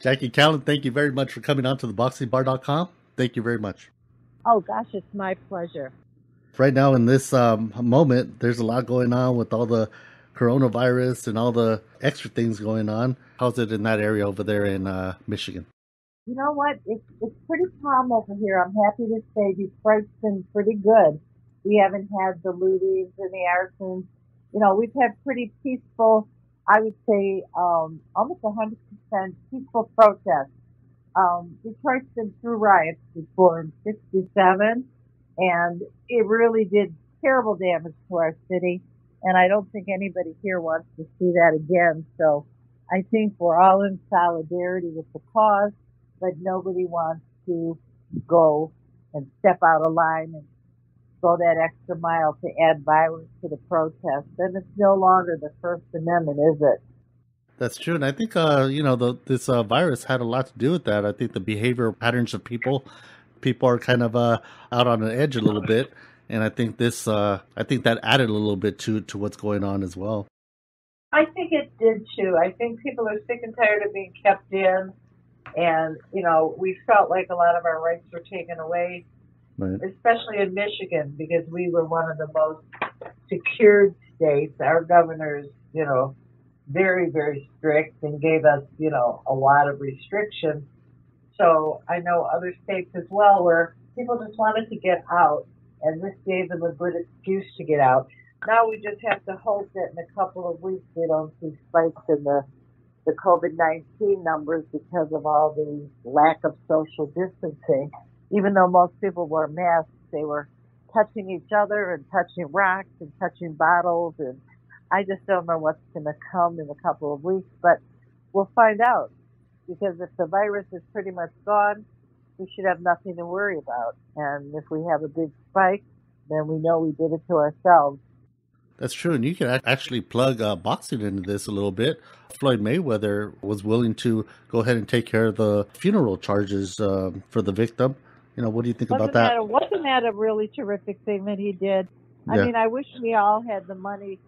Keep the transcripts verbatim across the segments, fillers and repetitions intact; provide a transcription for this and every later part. Jackie Kallen, thank you very much for coming on to the boxing bar dot com. Thank you very much. Oh, gosh, it's my pleasure. Right now in this um, moment, there's a lot going on with all the coronavirus and all the extra things going on. How's it in that area over there in uh, Michigan? You know what? It's, it's pretty calm over here. I'm happy to say these strikes have been pretty good. We haven't had the lootings and the arsons. You know, we've had pretty peaceful, I would say, um, almost one hundred percent peaceful protests. Um, Detroit's been through riots before in sixty-seven, and it really did terrible damage to our city. And I don't think anybody here wants to see that again. So I think we're all in solidarity with the cause, but nobody wants to go and step out of line and go that extra mile to add violence to the protest. And it's no longer the First Amendment, is it? That's true. And I think, uh, you know, the, this uh, virus had a lot to do with that. I think the behavioral patterns of people, people are kind of uh, out on the edge a little bit. And I think this, uh, I think that added a little bit to, to what's going on as well. I think it did too. I think people are sick and tired of being kept in. And, you know, we felt like a lot of our rights were taken away, right, especially in Michigan, because we were one of the most secured states. Our governors, you know, very, very strict and gave us, you know, a lot of restrictions. So I know other states as well where people just wanted to get out, and this gave them a good excuse to get out. Now we just have to hope that in a couple of weeks we don't see spikes in the the COVID nineteen numbers because of all the lack of social distancing. Even though most people wore masks, they were touching each other and touching rocks and touching bottles. And I just don't know what's going to come in a couple of weeks, but we'll find out. Because if the virus is pretty much gone, we should have nothing to worry about. And if we have a big spike, then we know we did it to ourselves. That's true. And you can actually plug uh, boxing into this a little bit. Floyd Mayweather was willing to go ahead and take care of the funeral charges uh, for the victim. You know, what do you think wasn't about that? that a, wasn't that a really terrific thing that he did? I yeah. mean, I wish we all had the money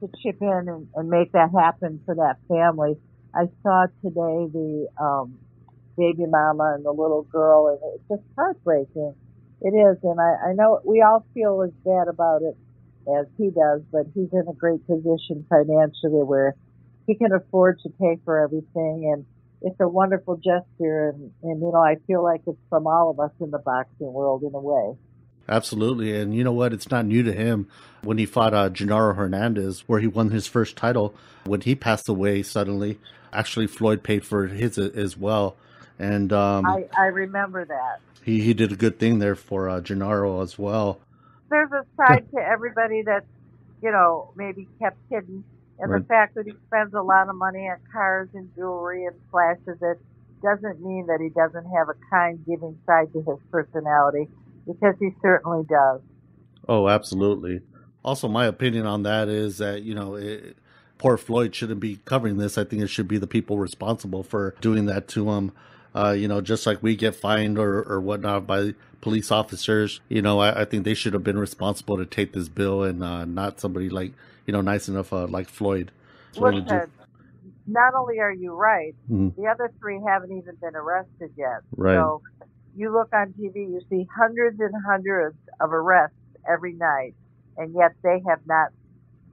to chip in and, and make that happen for that family. I saw today the um, baby mama and the little girl, and it's just heartbreaking. It is, and I, I know we all feel as bad about it as he does, but he's in a great position financially where he can afford to pay for everything, and it's a wonderful gesture, and, and you know, I feel like it's from all of us in the boxing world in a way. Absolutely, and you know what? It's not new to him. When he fought uh, Jannero Hernandez, where he won his first title, when he passed away suddenly, actually Floyd paid for his uh, as well. And um, I, I remember that. He, he did a good thing there for uh, Jannero as well. There's a side to everybody that's, you know, maybe kept hidden. And right. The fact that he spends a lot of money on cars and jewelry and flashes it doesn't mean that he doesn't have a kind, giving side to his personality, because he certainly does. Oh, absolutely. Also, my opinion on that is that, you know, it, poor Floyd shouldn't be covering this. I think it should be the people responsible for doing that to him. Uh, you know, just like we get fined or, or whatnot by police officers, you know, I, I think they should have been responsible to take this bill, and uh, not somebody like, you know, nice enough uh, like Floyd. So Listen, you... not only are you right, mm-hmm. the other three haven't even been arrested yet. Right. So you look on T V, you see hundreds and hundreds of arrests every night, and yet they have not,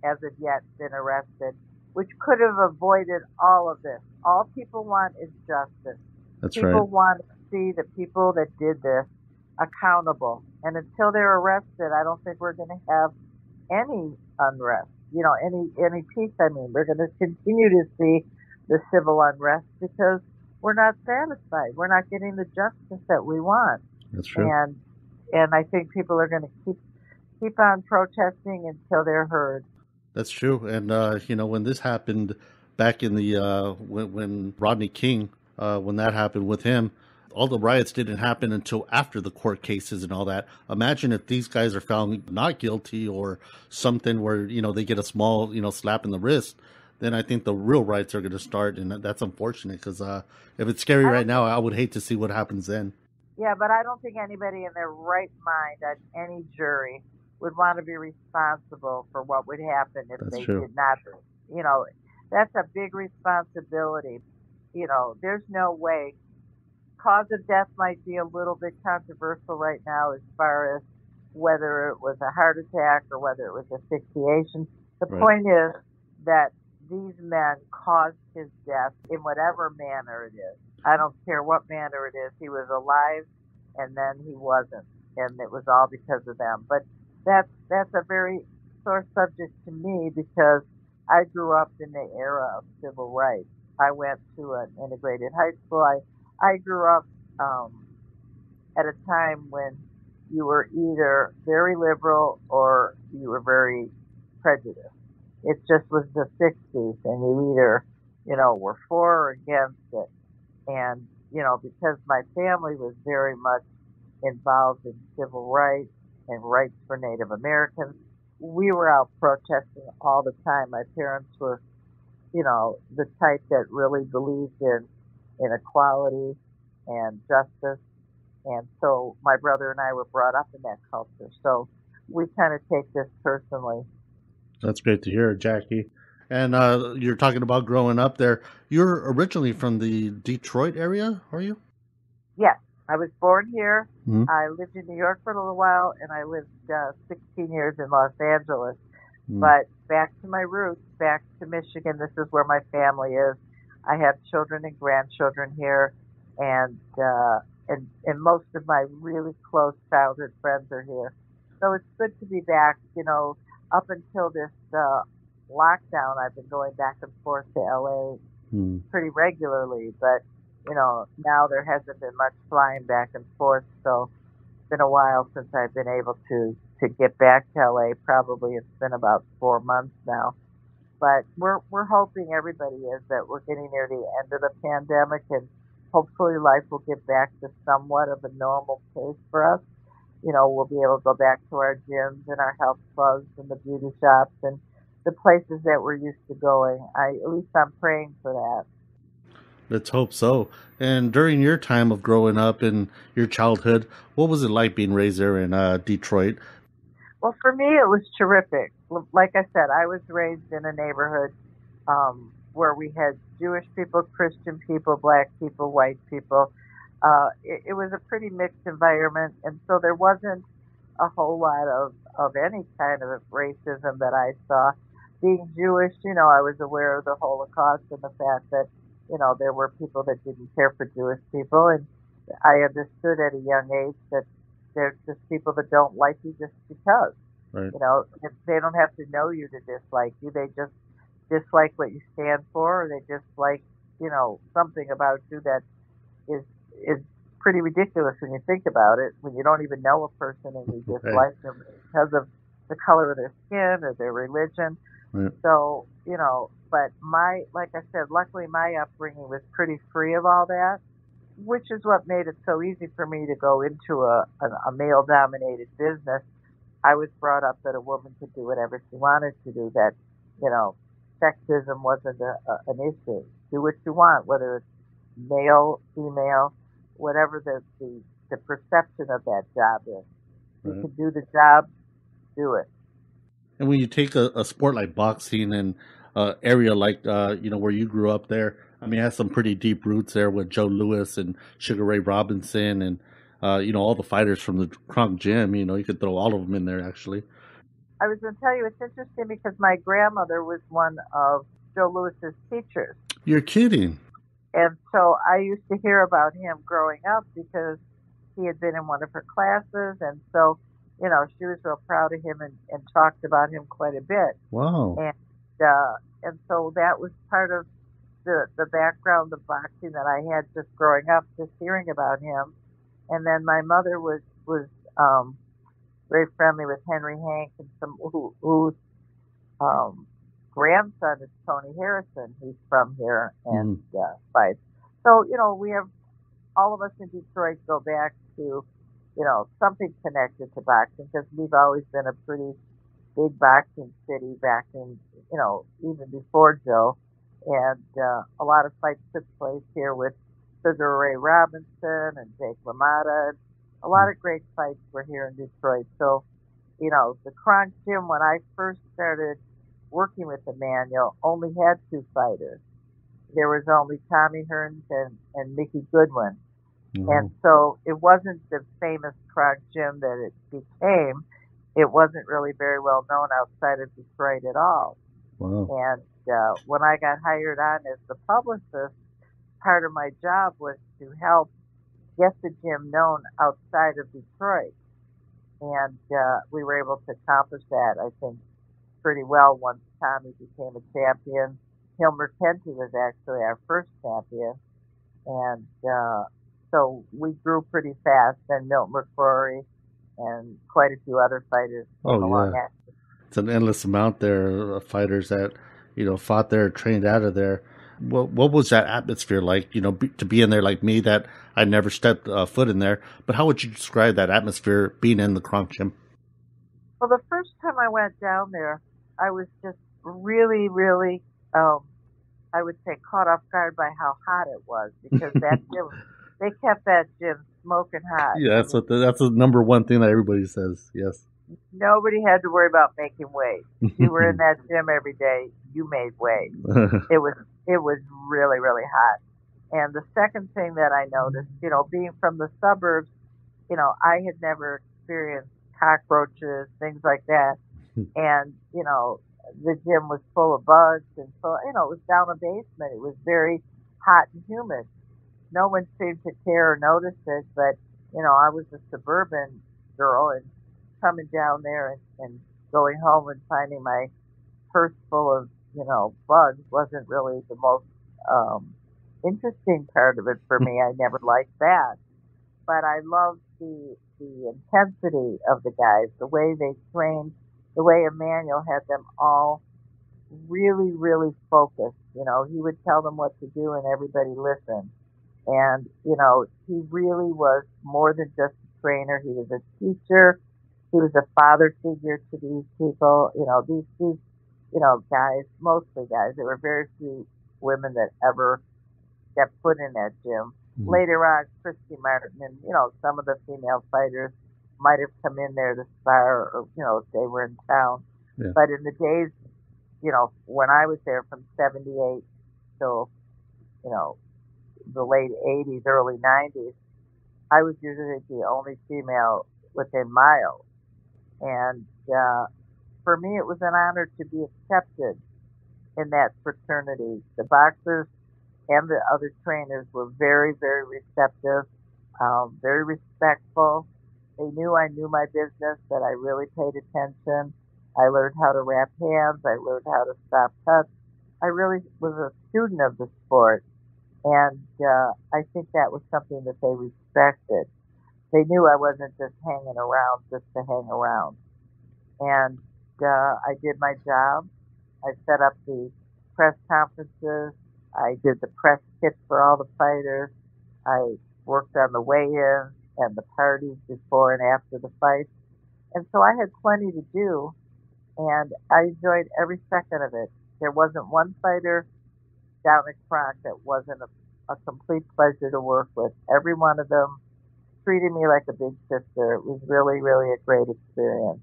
as of yet, been arrested, which could have avoided all of this. All people want is justice. That's people right. People want to see the people that did this accountable. And until they're arrested, I don't think we're going to have any unrest, you know, any, any peace. I mean, we're going to continue to see the civil unrest because we're not satisfied. We're not getting the justice that we want. That's true. And, and I think people are going to keep, keep on protesting until they're heard. That's true. And, uh, you know, when this happened back in the, uh, when, when Rodney King, Uh, when that happened with him, all the riots didn't happen until after the court cases and all that. Imagine if these guys are found not guilty or something where, you know, they get a small, you know, slap in the wrist, then I think the real riots are going to start. And that's unfortunate because uh, if it's scary right now, I would hate to see what happens then. Yeah, but I don't think anybody in their right mind on any jury would want to be responsible for what would happen if they did not. You know, that's a big responsibility. you know, there's no way. Cause of death might be a little bit controversial right now as far as whether it was a heart attack or whether it was asphyxiation. The right. point is that these men caused his death in whatever manner it is. I don't care what manner it is. He was alive, and then he wasn't, and it was all because of them. But that's that's a very sore subject to me because I grew up in the era of civil rights. I went to an integrated high school. I I grew up um, at a time when you were either very liberal or you were very prejudiced. It just was the sixties, and you either, you know, were for or against it. And, you know, because my family was very much involved in civil rights and rights for Native Americans, we were out protesting all the time. My parents were, you know, the type that really believed in inequality and justice. And so my brother and I were brought up in that culture. So we kind of take this personally. That's great to hear, Jackie. And uh, you're talking about growing up there. You're originally from the Detroit area, are you? Yes. I was born here. Mm-hmm. I lived in New York for a little while, and I lived uh, sixteen years in Los Angeles. Mm-hmm. But back to my roots, back to Michigan. This is where my family is. I have children and grandchildren here, and uh, and and most of my really close childhood friends are here. So it's good to be back. You know, up until this uh, lockdown, I've been going back and forth to L A mm. pretty regularly, but you know, now there hasn't been much flying back and forth, so it's been a while since I've been able to, to get back to L A. Probably it's been about four months now. But we're we're hoping, everybody is, that we're getting near the end of the pandemic, and hopefully life will get back to somewhat of a normal pace for us. You know, we'll be able to go back to our gyms and our health clubs and the beauty shops and the places that we're used to going. I, at least I'm praying for that. Let's hope so. And during your time of growing up in your childhood, what was it like being raised there in uh, Detroit? Well, for me, it was terrific. Like I said, I was raised in a neighborhood um, where we had Jewish people, Christian people, black people, white people. Uh, it, it was a pretty mixed environment, and so there wasn't a whole lot of, of any kind of racism that I saw. Being Jewish, you know, I was aware of the Holocaust and the fact that, you know, there were people that didn't care for Jewish people, and I understood at a young age that there's just people that don't like you just because. Right. You know, they don't have to know you to dislike you. They just dislike what you stand for, or they dislike, you know, something about you that is is pretty ridiculous when you think about it, when you don't even know a person and you dislike right. them because of the color of their skin or their religion. Right. So, you know, but my, like I said, luckily my upbringing was pretty free of all that, which is what made it so easy for me to go into a, a, a male-dominated business. I was brought up that a woman could do whatever she wanted to do, that, you know, sexism wasn't a, a, an issue. Do what you want, whether it's male, female, whatever the, the, the perception of that job is. Right. You can do the job, do it. And when you take a, a sport like boxing and uh, area like, uh, you know, where you grew up there, I mean, it has some pretty deep roots there with Joe Louis and Sugar Ray Robinson and, uh, you know, all the fighters from the Kronk Gym. You know, you could throw all of them in there, actually. I was going to tell you, it's interesting because my grandmother was one of Joe Louis's teachers. You're kidding. And so I used to hear about him growing up because he had been in one of her classes, and so you know, she was real proud of him and, and talked about him quite a bit. Wow. And uh, and so that was part of the, the background of boxing that I had just growing up, just hearing about him. And then my mother was, was um, very friendly with Henry Hank and some who, whose um, grandson is Tony Harrison. He's from here and mm. uh, fights. So, you know, we have, all of us in Detroit go back to, you know, something connected to boxing because we've always been a pretty big boxing city back in, you know, even before Joe. And uh, a lot of fights took place here with Sugar Ray Robinson and Jake LaMotta. A lot of great fights were here in Detroit. So, you know, the Kronk Gym, when I first started working with Emmanuel, only had two fighters. there was only Tommy Hearns and, and Mickey Goodwin. Mm-hmm. And so it wasn't the famous Kronk Gym that it became. It wasn't really very well known outside of Detroit at all. Wow. And uh, when I got hired on as the publicist, part of my job was to help get the gym known outside of Detroit. And uh, we were able to accomplish that, I think, pretty well once Tommy became a champion. Hilmer Kenty was actually our first champion. And uh, so we grew pretty fast, and Milton McCrory and quite a few other fighters came oh, along yeah. after. It's an endless amount there of fighters that, you know, fought there, trained out of there. What, what was that atmosphere like, you know, be, to be in there like me that I never stepped a foot in there? But how would you describe that atmosphere being in the Kronk Gym? Well, the first time I went down there, I was just really, really, um, I would say, caught off guard by how hot it was, because that gym, they kept that gym smoking hot. Yeah, that's what the, that's the number one thing that everybody says, yes. Nobody had to worry about making weight. If you were in that gym every day, you made weight. It was it was really, really hot. And the second thing that I noticed, you know, being from the suburbs, you know, I had never experienced cockroaches, things like that. And, you know, the gym was full of bugs. And so, you know, it was down a basement. It was very hot and humid. No one seemed to care or notice it. But, you know, I was a suburban girl, and coming down there and, and going home and finding my purse full of, you know, bugs wasn't really the most um, interesting part of it for me. I never liked that. But I loved the the intensity of the guys, the way they trained, the way Emmanuel had them all really, really focused. You know, he would tell them what to do and everybody listened. And, you know, he really was more than just a trainer. He was a teacher. He was a father figure to these people, you know, these, these, you know, guys, mostly guys. There were very few women that ever stepped foot in that gym. Mm-hmm. Later on, Christy Martin and, you know, some of the female fighters might have come in there to spar, or, you know, if they were in town. Yeah. But in the days, you know, when I was there from seventy-eight till, you know, the late eighties, early nineties, I was usually the only female within miles. And uh, for me, it was an honor to be accepted in that fraternity. The boxers and the other trainers were very, very receptive, um, very respectful. They knew I knew my business, that I really paid attention. I learned how to wrap hands. I learned how to stop cuts. I really was a student of the sport, and uh, I think that was something that they respected. They knew I wasn't just hanging around just to hang around. And uh, I did my job. I set up the press conferences. I did the press kit for all the fighters. I worked on the weigh-ins and the parties before and after the fights. And so I had plenty to do, and I enjoyed every second of it. There wasn't one fighter down at Kronk that wasn't a, a complete pleasure to work with. Every one of them treated me like a big sister. It was really, really a great experience.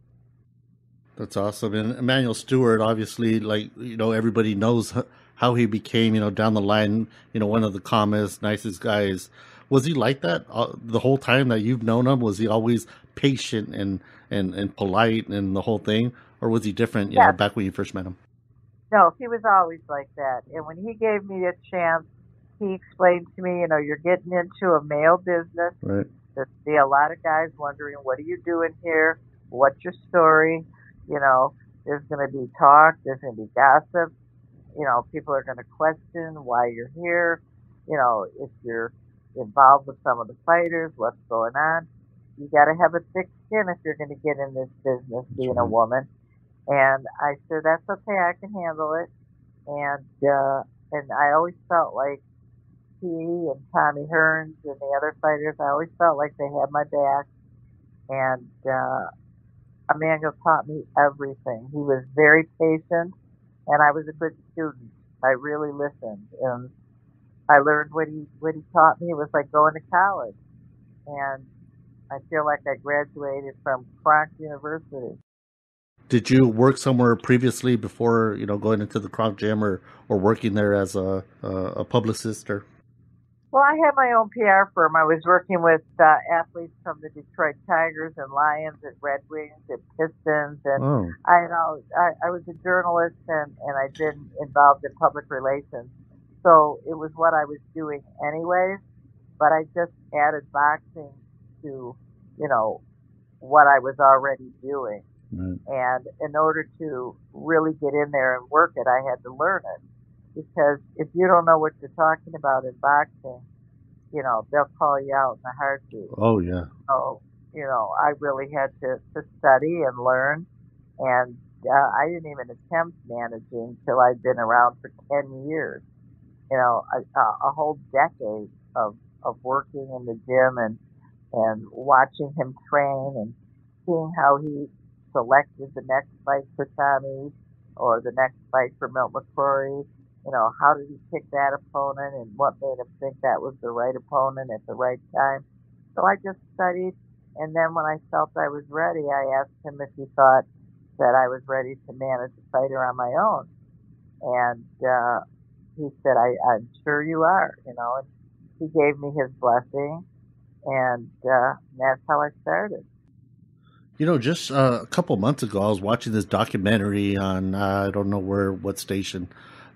That's awesome. And Emmanuel Stewart, obviously, like, you know, everybody knows how he became, you know, down the line, you know, one of the calmest, nicest guys. Was he like that uh, the whole time that you've known him? Was he always patient and, and, and polite and the whole thing? Or was he different, you yeah. know, back when you first met him? No, he was always like that. And when he gave me a chance, he explained to me, you know, you're getting into a male business. Right. There'd be a lot of guys wondering, what are you doing here? What's your story? You know, there's going to be talk. There's going to be gossip. You know, people are going to question why you're here. You know, if you're involved with some of the fighters, what's going on? You got to have a thick skin if you're going to get in this business, being a woman. And I said, that's okay. I can handle it. And uh, and I always felt like and Tommy Hearns and the other fighters, I always felt like they had my back. And uh, Emmanuel taught me everything. He was very patient, and I was a good student. I really listened, and I learned what he what he taught me. It was like going to college, and I feel like I graduated from Kronk University. Did you work somewhere previously before, you know, going into the Kronk Gym or, or working there as a, a publicist? Or? Well, I had my own P R firm. I was working with uh, athletes from the Detroit Tigers and Lions and Red Wings and Pistons. And oh. I, you know, I, I was a journalist and, and I'd been involved in public relations. So it was what I was doing anyways. But I just added boxing to, you know, what I was already doing. Right. And in order to really get in there and work it, I had to learn it. Because if you don't know what you're talking about in boxing, you know, they'll call you out in a heartbeat. Oh, yeah. So, you know, I really had to, to study and learn. And uh, I didn't even attempt managing till I'd been around for ten years. You know, a, a whole decade of, of working in the gym and, and watching him train and seeing how he selected the next fight for Tommy or the next fight for Milton McCrory. You know, how did he pick that opponent and what made him think that was the right opponent at the right time? So I just studied, and then when I felt I was ready, I asked him if he thought that I was ready to manage a fighter on my own. And uh, he said, I, I'm sure you are, you know. And he gave me his blessing, and uh, that's how I started. You know, just uh, a couple months ago, I was watching this documentary on, uh, I don't know where, what station,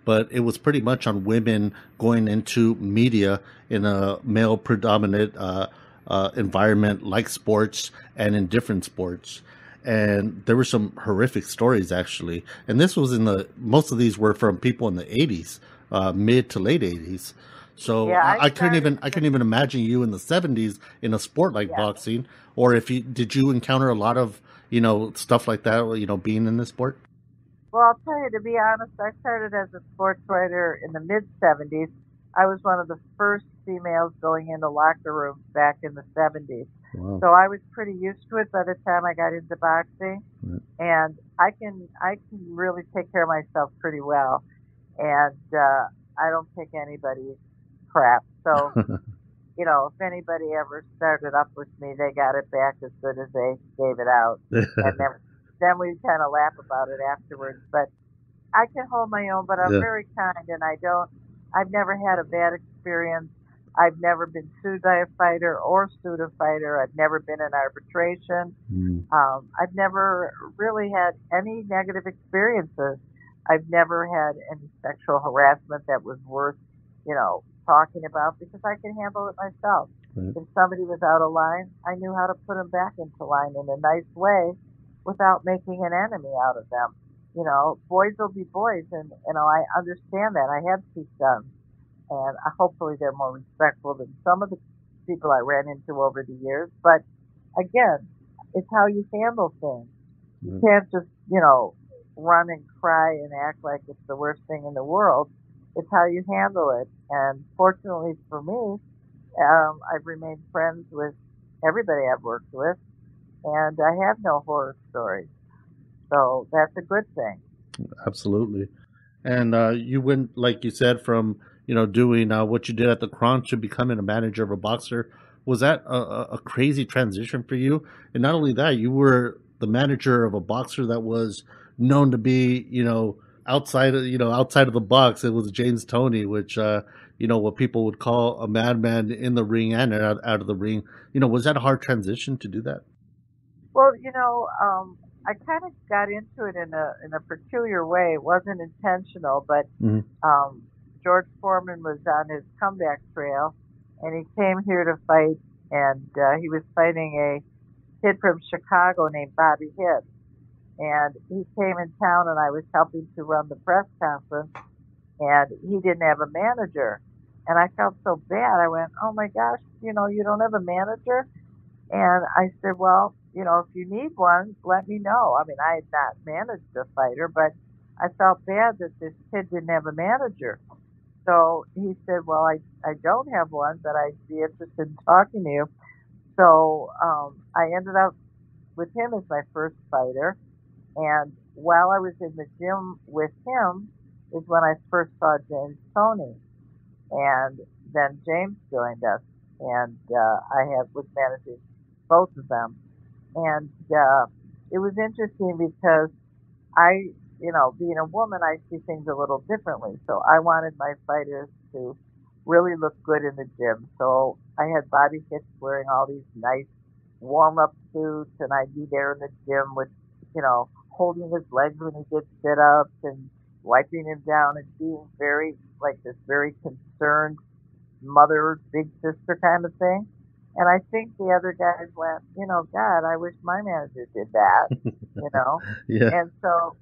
but it was pretty much on women going into media in a male-predominant uh, uh, environment like sports and in different sports. And there were some horrific stories, actually. And this was in the, most of these were from people in the eighties, uh, mid to late eighties. So yeah, I, I, I couldn't even I couldn't even imagine you in the seventies in a sport like yeah. boxing. Or if you did you encounter a lot of, you know, stuff like that, you know, being in this sport? Well, I'll tell you, to be honest, I started as a sports writer in the mid-seventies. I was one of the first females going into locker rooms back in the seventies. Wow. So I was pretty used to it by the time I got into boxing. Right. And I can I can really take care of myself pretty well. And uh, I don't take anybody's crap. So, you know, if anybody ever started up with me, they got it back as good as they gave it out. And then, then we kind of laugh about it afterwards. But I can hold my own, but I'm yeah. very kind, and I don't, I've never had a bad experience. I've never been sued by a fighter or sued a fighter. I've never been in arbitration. Mm. Um, I've never really had any negative experiences. I've never had any sexual harassment that was worth, you know, talking about, because I can handle it myself. Right. If somebody was out of line, I knew how to put them back into line in a nice way without making an enemy out of them. You know, boys will be boys, and, you know, I understand that. I have two sons, and hopefully they're more respectful than some of the people I ran into over the years. But, again, it's how you handle things. You mm-hmm. can't just, you know, run and cry and act like it's the worst thing in the world. It's how you handle it. And fortunately for me, um, I've remained friends with everybody I've worked with, and I have no horror stories. So that's a good thing. Absolutely. And uh, you went, like you said, from, you know, doing uh, what you did at the Kronk to becoming a manager of a boxer. Was that a, a crazy transition for you? And not only that, you were the manager of a boxer that was known to be, you know, outside of, you know, outside of the box. It was James Toney, which, uh, you know, what people would call a madman in the ring and out, out of the ring. You know, was that a hard transition to do that? Well, you know, um, I kind of got into it in a in a peculiar way. It wasn't intentional, but mm-hmm. um, George Foreman was on his comeback trail, and he came here to fight, and uh, he was fighting a kid from Chicago named Bobby Hicks. And he came in town, and I was helping to run the press conference, and he didn't have a manager. And I felt so bad. I went, oh, my gosh, you know, you don't have a manager? And I said, well, you know, if you need one, let me know. I mean, I had not managed a fighter, but I felt bad that this kid didn't have a manager. So he said, well, I, I don't have one, but I'd be interested in talking to you. So um, I ended up with him as my first fighter. And while I was in the gym with him is when I first saw James Toney. And then James joined us. And uh, I have was managing both of them. And uh, it was interesting because I, you know, being a woman, I see things a little differently. So I wanted my fighters to really look good in the gym. So I had Bobby Hicks wearing all these nice warm-up suits, and I'd be there in the gym with, you know, holding his legs when he did sit-ups and wiping him down and being very, like, this very concerned mother, big sister kind of thing. And I think the other guys went, you know, God, I wish my manager did that, you know. Yeah. And so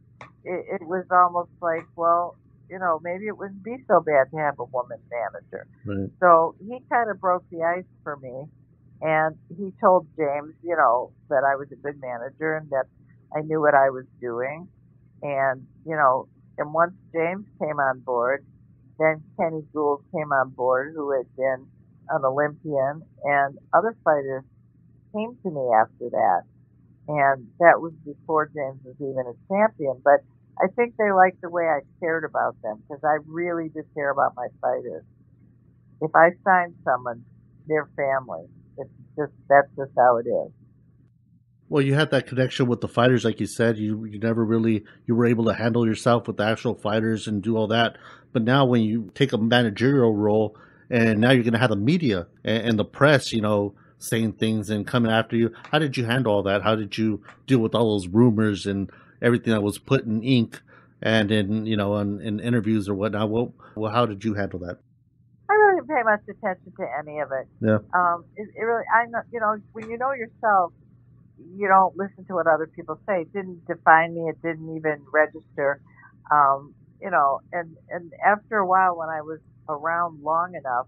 it, it was almost like, well, you know, maybe it wouldn't be so bad to have a woman manager. Right. So he kind of broke the ice for me. And he told James, you know, that I was a good manager and that I knew what I was doing. And, you know, and once James came on board, then Kenny Gould came on board, who had been an Olympian, and other fighters came to me after that. And that was before James was even a champion. But I think they liked the way I cared about them, because I really did care about my fighters. If I sign someone, they're family. It's just, that's just how it is. Well, you had that connection with the fighters, like you said. You you never really, you were able to handle yourself with the actual fighters and do all that. But now when you take a managerial role, and now you're going to have the media and, and the press, you know, saying things and coming after you. How did you handle all that? How did you deal with all those rumors and everything that was put in ink and in, you know, in, in interviews or whatnot? Well, well, how did you handle that? I really didn't pay much attention to any of it. Yeah. Um, it, it really, I know, you know, when you know yourself, you don't listen to what other people say. It didn't define me. It didn't even register. Um, you know, and, and after a while, when I was around long enough,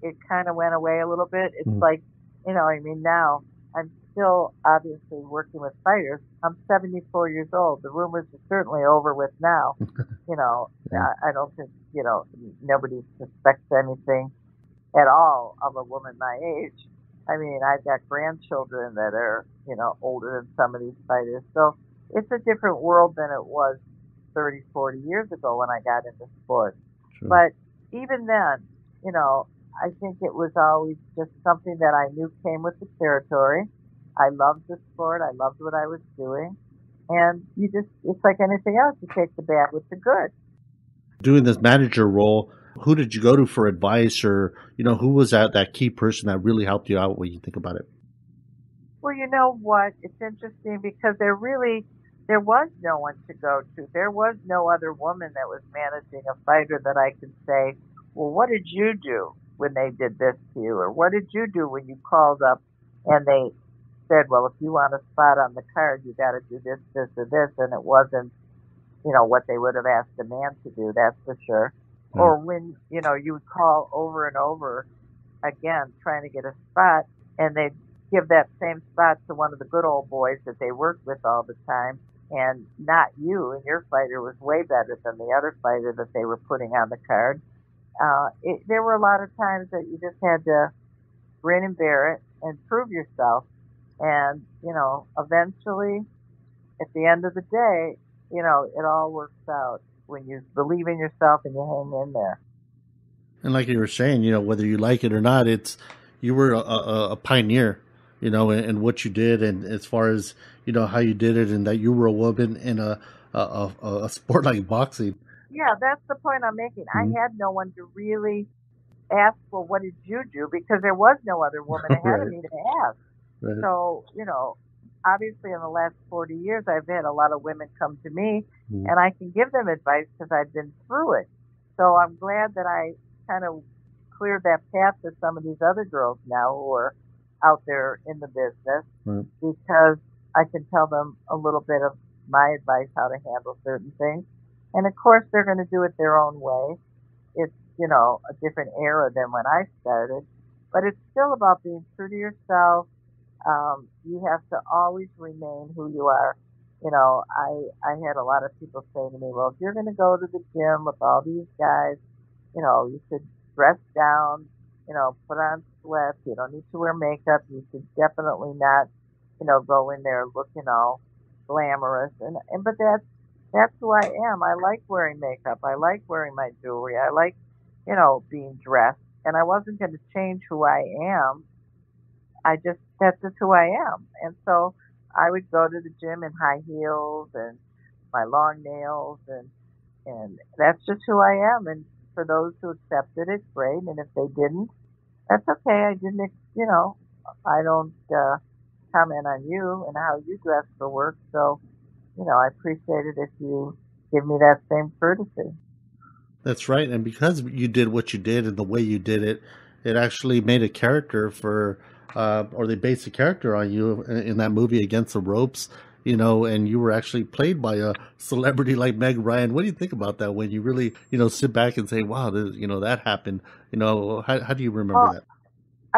it kind of went away a little bit. It's mm. like, you know, I mean, now I'm still obviously working with fighters. I'm seventy-four years old. The rumors are certainly over with now. You know, yeah. I, I don't think, you know, nobody suspects anything at all of a woman my age. I mean, I've got grandchildren that are, you know, older than some of these fighters. So it's a different world than it was thirty, forty years ago when I got into sports. Sure. But even then, you know, I think it was always just something that I knew came with the territory. I loved the sport. I loved what I was doing. And you just, it's like anything else. You take the bad with the good. Doing this manager role, who did you go to for advice, or, you know, who was that, that key person that really helped you out when you think about it? Well, you know what? It's interesting because there really, there was no one to go to. There was no other woman that was managing a fighter that I could say, well, what did you do when they did this to you? Or what did you do when you called up and they said, well, if you want a spot on the card, you got to do this, this, or this. And it wasn't, you know, what they would have asked a man to do, that's for sure. Mm. Or when, you know, you would call over and over again trying to get a spot, and they'd give that same spot to one of the good old boys that they worked with all the time, and not you, and your fighter was way better than the other fighter that they were putting on the card. Uh, it, there were a lot of times that you just had to grin and bear it and prove yourself. And, you know, eventually, at the end of the day, you know, it all works out when you believe in yourself and you hang in there. And like you were saying, you know, whether you like it or not, it's, you were a, a, a pioneer, you know, and, and what you did, and as far as, you know, how you did it, and that you were a woman in a a, a, a sport like boxing. Yeah, that's the point I'm making. Mm-hmm. I had no one to really ask, well, what did you do? Because there was no other woman ahead right. of me to ask. Right. So, you know, obviously in the last forty years, I've had a lot of women come to me, mm-hmm. and I can give them advice because I've been through it. So I'm glad that I kind of cleared that path to some of these other girls now who are out there in the business, right. because I can tell them a little bit of my advice, how to handle certain things. And of course, they're going to do it their own way. It's, you know, a different era than when I started, but it's still about being true to yourself. Um, you have to always remain who you are. You know, I, I had a lot of people say to me, well, if you're going to go to the gym with all these guys, you know, you should dress down, you know, put on sweats. You don't need to wear makeup. You should definitely not, you know, go in there looking all glamorous. And, and but that's, That's who I am. I like wearing makeup. I like wearing my jewelry. I like, you know, being dressed. And I wasn't going to change who I am. I just, that's just who I am. And so I would go to the gym in high heels and my long nails, and and that's just who I am. And for those who accepted it, great. And if they didn't, that's okay. I didn't, you know, I don't uh, comment on you and how you dress for work. So, you know, I appreciate it if you give me that same courtesy. That's right. And because you did what you did and the way you did it, it actually made a character for, uh, or they based a character on you in that movie Against the Ropes, you know, and you were actually played by a celebrity like Meg Ryan. What do you think about that when you really, you know, sit back and say, wow, this, you know, that happened? You know, how, how do you remember well, that?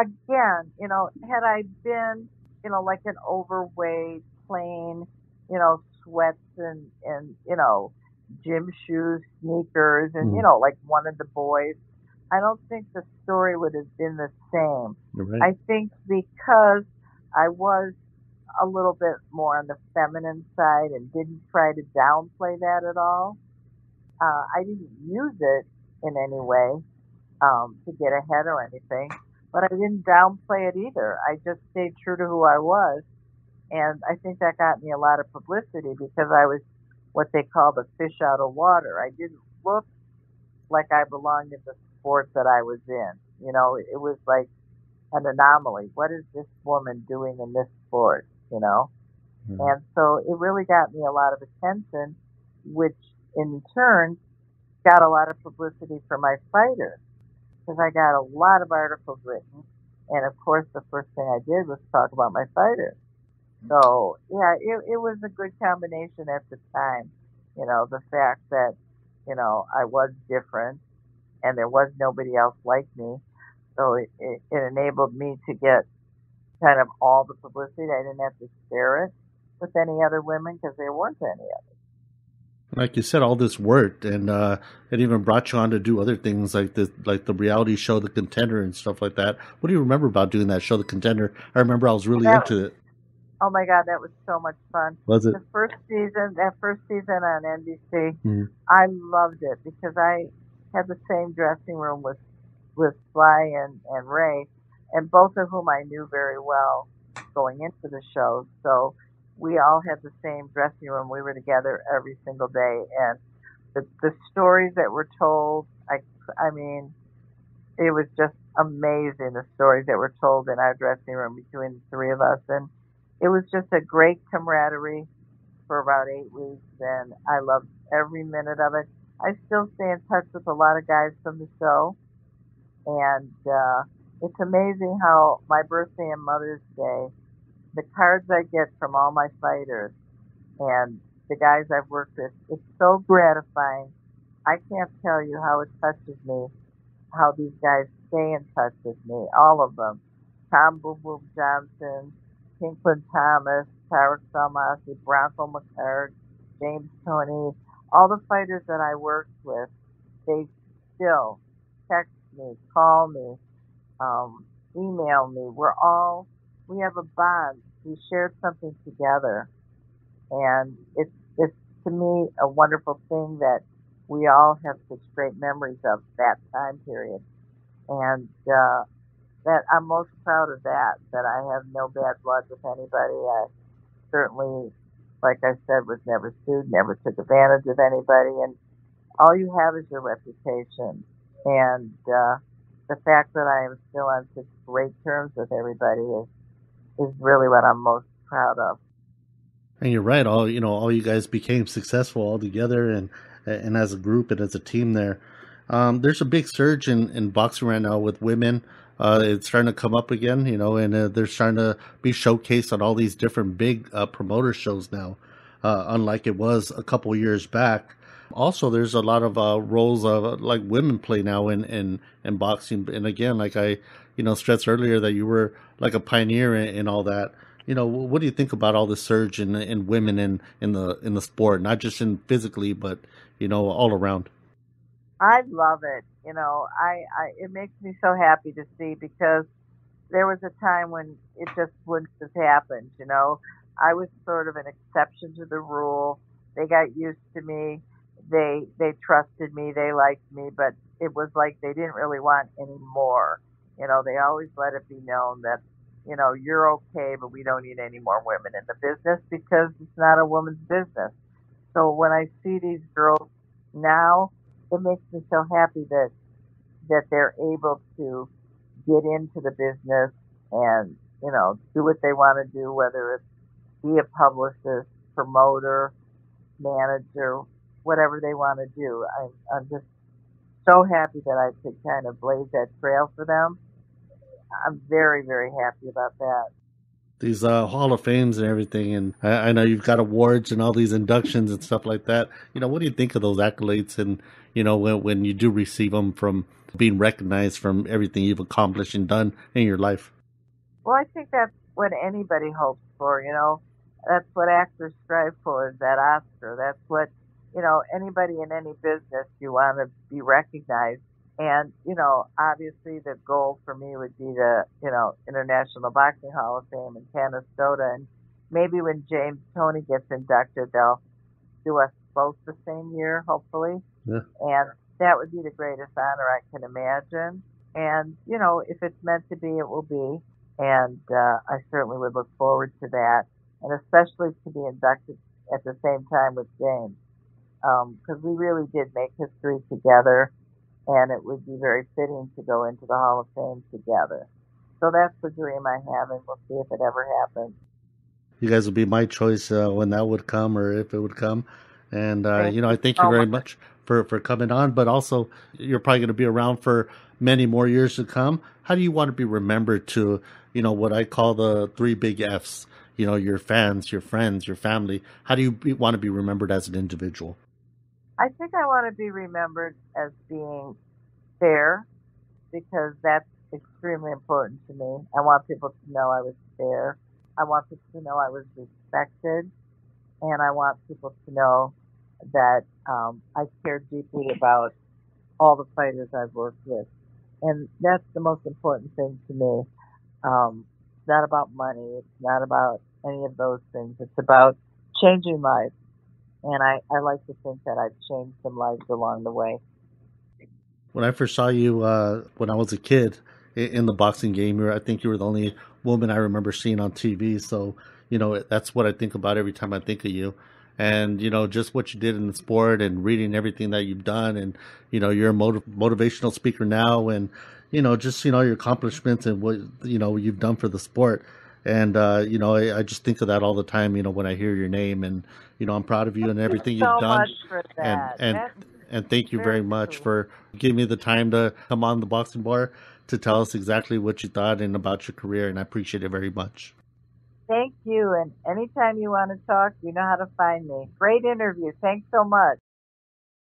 Again, you know, had I been, you know, like an overweight, plain, you know, sweats and, and you know, gym shoes, sneakers, and, mm. you know, like one of the boys, I don't think the story would have been the same. Right. I think because I was a little bit more on the feminine side and didn't try to downplay that at all, uh, I didn't use it in any way um, to get ahead or anything, but I didn't downplay it either. I just stayed true to who I was, and I think that got me a lot of publicity because I was what they call the fish out of water. I didn't look like I belonged in the sport that I was in. You know, it was like an anomaly. What is this woman doing in this sport, you know? Mm-hmm. And so it really got me a lot of attention, which in turn got a lot of publicity for my fighters because I got a lot of articles written. And of course, the first thing I did was talk about my fighters. So, yeah, it, it was a good combination at the time, you know, the fact that, you know, I was different and there was nobody else like me. So it, it, it enabled me to get kind of all the publicity. I didn't have to share it with any other women because there weren't any others. Like you said, all this worked, and uh, it even brought you on to do other things like the like the reality show, The Contender, and stuff like that. What do you remember about doing that show, The Contender? I remember I was really that, into it. Oh, my God, that was so much fun. Was it? The first season, that first season on N B C, mm-hmm. I loved it because I had the same dressing room with, with Sly and, and Ray, and both of whom I knew very well going into the show. So we all had the same dressing room. We were together every single day. And the, the stories that were told, I, I mean, it was just amazing, the stories that were told in our dressing room between the three of us. And it was just a great camaraderie for about eight weeks, and I loved every minute of it. I still stay in touch with a lot of guys from the show, and uh, it's amazing how my birthday and Mother's Day, the cards I get from all my fighters and the guys I've worked with, it's so gratifying. I can't tell you how it touches me, how these guys stay in touch with me, all of them. Tom Booboom Johnson, Pinklon Thomas, Tarik Salmasy, Bronco McHarg, James Toney, all the fighters that I worked with, they still text me, call me, um, email me. We're all, we have a bond. We shared something together. And it's, it's to me, a wonderful thing that we all have such great memories of that time period. And, uh, That I'm most proud of that, that I have no bad blood with anybody. I certainly, like I said, was never sued, never took advantage of anybody. And all you have is your reputation. And uh, the fact that I am still on such great terms with everybody is is really what I'm most proud of. And you're right. All you know, all you guys became successful all together and, and as a group and as a team there. Um, there's a big surge in, in boxing right now with women. Uh, it's starting to come up again, you know, and uh, they're starting to be showcased on all these different big uh, promoter shows now, uh, unlike it was a couple years back. Also, there's a lot of uh, roles of like women play now in, in, in boxing. And again, like I, you know, stressed earlier that you were like a pioneer in, in all that. You know, what do you think about all the surge in in women in, in the in the sport, not just in physically, but, you know, all around? I love it. You know, I, I, it makes me so happy to see because there was a time when it just wouldn't have happened. You know, I was sort of an exception to the rule. They got used to me. They, they trusted me. They liked me, but it was like they didn't really want any more. You know, they always let it be known that, you know, you're okay, but we don't need any more women in the business because it's not a woman's business. So when I see these girls now, it makes me so happy that that they're able to get into the business and, you know, do what they want to do, whether it's be a publicist, promoter, manager, whatever they want to do. I'm, I'm just so happy that I could kind of blaze that trail for them. I'm very, very happy about that. These uh, Hall of Fames and everything, and I, I know you've got awards and all these inductions and stuff like that. You know, what do you think of those accolades and, you know, when, when you do receive them, from being recognized from everything you've accomplished and done in your life? Well, I think that's what anybody hopes for, you know. That's what actors strive for, is that Oscar. That's what, you know, anybody in any business, you want to be recognized. And, you know, obviously the goal for me would be the, you know, International Boxing Hall of Fame in Canastota. And maybe when James Toney gets inducted, they'll do us both the same year, hopefully. Yeah. And that would be the greatest honor I can imagine. And, you know, if it's meant to be, it will be. And uh, I certainly would look forward to that. And especially to be inducted at the same time with James. Because um, we really did make history together. And it would be very fitting to go into the Hall of Fame together. So that's the dream I have, and we'll see if it ever happens. You guys would be my choice uh, when that would come, or if it would come. And, uh, you know, I thank you very much for, for coming on, but also you're probably going to be around for many more years to come. How do you want to be remembered to, you know, what I call the three big F's, you know, your fans, your friends, your family? How do you be, want to be remembered as an individual? I think I want to be remembered as being fair, because that's extremely important to me. I want people to know I was fair. I want people to know I was respected. And I want people to know that um, I care deeply about all the fighters I've worked with. And that's the most important thing to me. Um, it's not about money. It's not about any of those things. It's about changing lives. And I, I like to think that I've changed some lives along the way. When I first saw you uh, when I was a kid in the boxing game, you were, I think you were the only woman I remember seeing on T V. So, you know, that's what I think about every time I think of you. And, you know, just what you did in the sport and reading everything that you've done. And, you know, you're a motiv- motivational speaker now. And, you know, just, you know, your accomplishments and what, you know, you've done for the sport. And, uh, you know, I, I just think of that all the time, you know, when I hear your name. And, you know, I'm proud of you and everything you've done. And, and, and thank you very much for giving me the time to come on the Boxing Bar to tell us exactly what you thought and about your career. And I appreciate it very much. Thank you. And anytime you want to talk, you know how to find me. Great interview. Thanks so much.